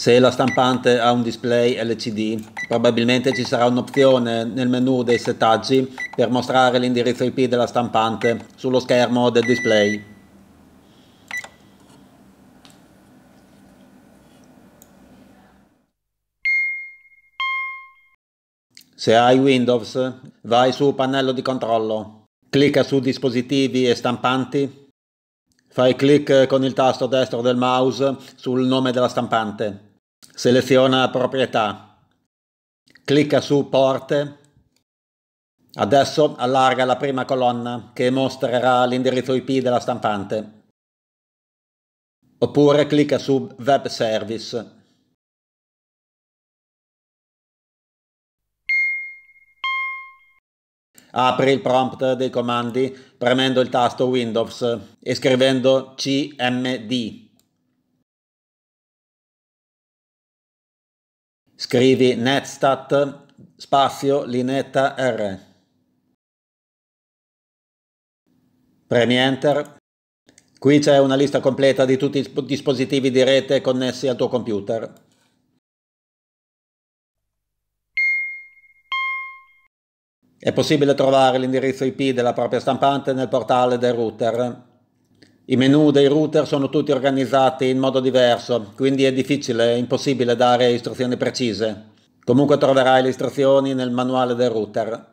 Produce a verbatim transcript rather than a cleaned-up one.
Se la stampante ha un display L C D, probabilmente ci sarà un'opzione nel menu dei settaggi per mostrare l'indirizzo I P della stampante sullo schermo del display. Se hai Windows, vai su pannello di controllo, clicca su dispositivi e stampanti, fai clic con il tasto destro del mouse sul nome della stampante. Seleziona proprietà, clicca su porte, adesso allarga la prima colonna che mostrerà l'indirizzo I P della stampante, oppure clicca su web service. Apri il prompt dei comandi premendo il tasto Windows e scrivendo C M D. Scrivi netstat spazio linetta R. Premi Enter. Qui c'è una lista completa di tutti i dispositivi di rete connessi al tuo computer. È possibile trovare l'indirizzo I P della propria stampante nel portale del router. I menu dei router sono tutti organizzati in modo diverso, quindi è difficile e impossibile dare istruzioni precise. Comunque troverai le istruzioni nel manuale del router.